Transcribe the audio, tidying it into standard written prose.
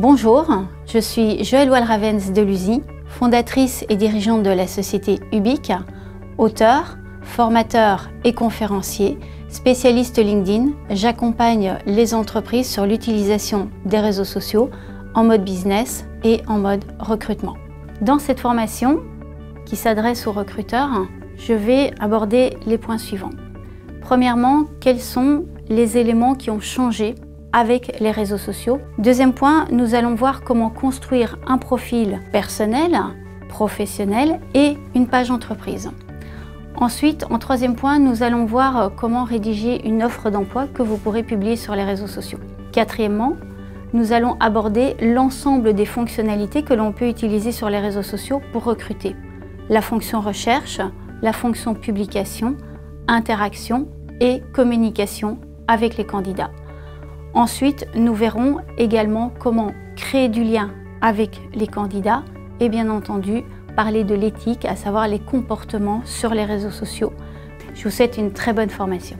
Bonjour, je suis Joëlle Walravens de Luzy, fondatrice et dirigeante de la société Ubic, auteur, formateur et conférencier, spécialiste LinkedIn. J'accompagne les entreprises sur l'utilisation des réseaux sociaux en mode business et en mode recrutement. Dans cette formation qui s'adresse aux recruteurs, je vais aborder les points suivants. Premièrement, quels sont les éléments qui ont changé avec les réseaux sociaux? Deuxième point, nous allons voir comment construire un profil personnel, professionnel et une page entreprise. Ensuite, en troisième point, nous allons voir comment rédiger une offre d'emploi que vous pourrez publier sur les réseaux sociaux. Quatrièmement, nous allons aborder l'ensemble des fonctionnalités que l'on peut utiliser sur les réseaux sociaux pour recruter. La fonction recherche, la fonction publication, interaction et communication avec les candidats. Ensuite, nous verrons également comment créer du lien avec les candidats et bien entendu parler de l'éthique, à savoir les comportements sur les réseaux sociaux. Je vous souhaite une très bonne formation.